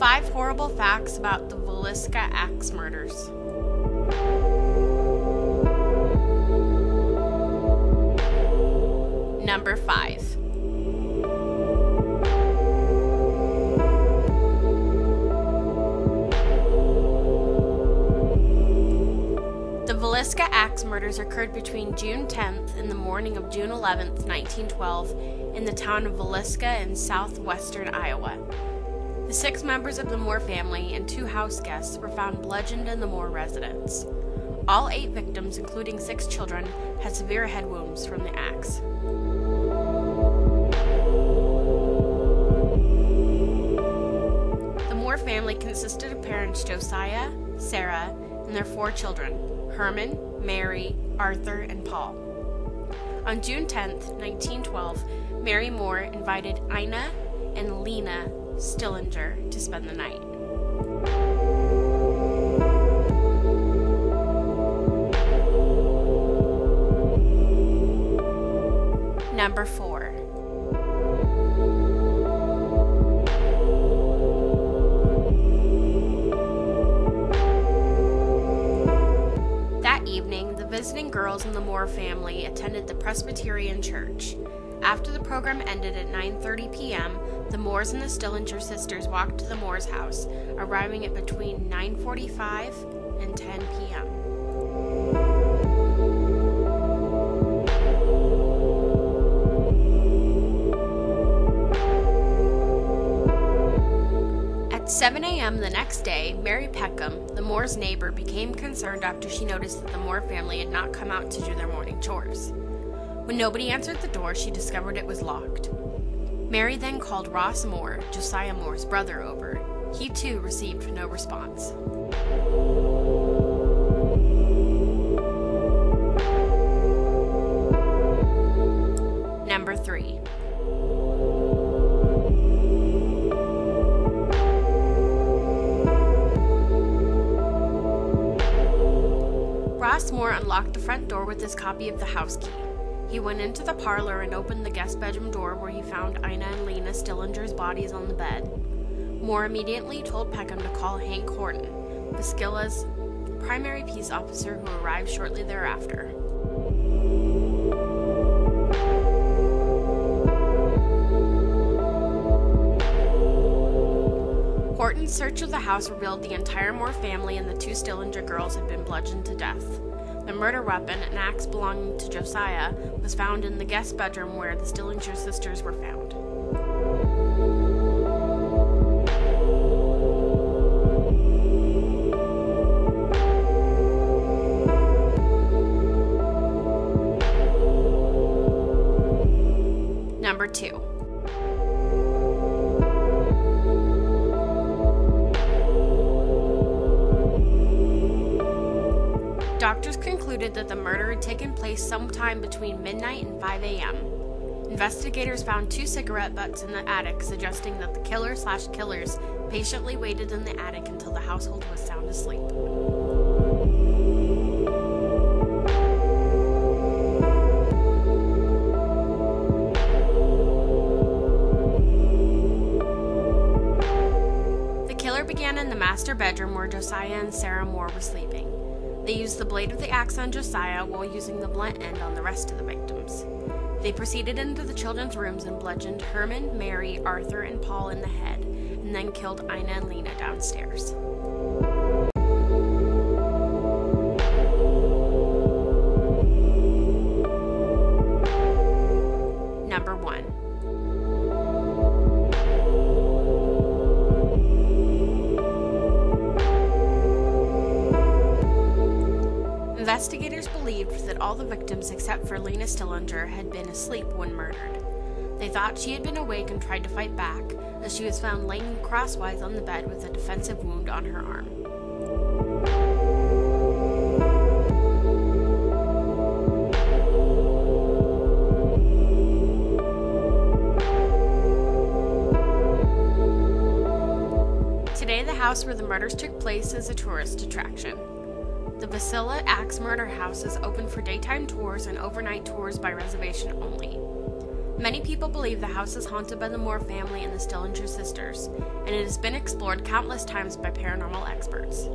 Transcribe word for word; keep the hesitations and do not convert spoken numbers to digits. Five horrible facts about the Villisca axe murders. Number five. The Villisca axe murders occurred between June tenth and the morning of June eleventh, nineteen twelve, in the town of Villisca in southwestern Iowa. The six members of the Moore family and two house guests were found bludgeoned in the Moore residence. All eight victims, including six children, had severe head wounds from the axe. Family consisted of parents Josiah, Sarah, and their four children, Herman, Mary, Arthur, and Paul. On June tenth, nineteen twelve, Mary Moore invited Ina and Lena Stillinger to spend the night. Number four. Visiting girls in the Moore family attended the Presbyterian Church. After the program ended at nine thirty p m, the Moores and the Stillinger sisters walked to the Moore's house, arriving at between nine forty-five and ten p m At seven a m the next day, Mary Peckham, the Moore's neighbor, became concerned after she noticed that the Moore family had not come out to do their morning chores. When nobody answered the door, she discovered it was locked. Mary then called Ross Moore, Josiah Moore's brother, over. He too received no response. Number three. Ross Moore unlocked the front door with his copy of the house key. He went into the parlor and opened the guest bedroom door, where he found Ina and Lena Stillinger's bodies on the bed. Moore immediately told Peckham to call Hank Horton, Basilla's primary peace officer, who arrived shortly thereafter. Horton's search of the house revealed the entire Moore family and the two Stillinger girls had been bludgeoned to death. The murder weapon, an axe belonging to Josiah, was found in the guest bedroom where the Stillinger sisters were found. Number two. Doctors concluded that the murder had taken place sometime between midnight and five a m Investigators found two cigarette butts in the attic, suggesting that the killer slash killers patiently waited in the attic until the household was sound asleep. The killer began in the master bedroom where Josiah and Sarah Moore were sleeping. They used the blade of the axe on Josiah while using the blunt end on the rest of the victims. They proceeded into the children's rooms and bludgeoned Herman, Mary, Arthur, and Paul in the head, and then killed Ina and Lena downstairs. Number one. Investigators believed that all the victims except for Lena Stillinger had been asleep when murdered. They thought she had been awake and tried to fight back, as she was found laying crosswise on the bed with a defensive wound on her arm. Today, the house where the murders took place is a tourist attraction. The Basilla Axe Murder House is open for daytime tours and overnight tours by reservation only. Many people believe the house is haunted by the Moore family and the Stillinger sisters, and it has been explored countless times by paranormal experts.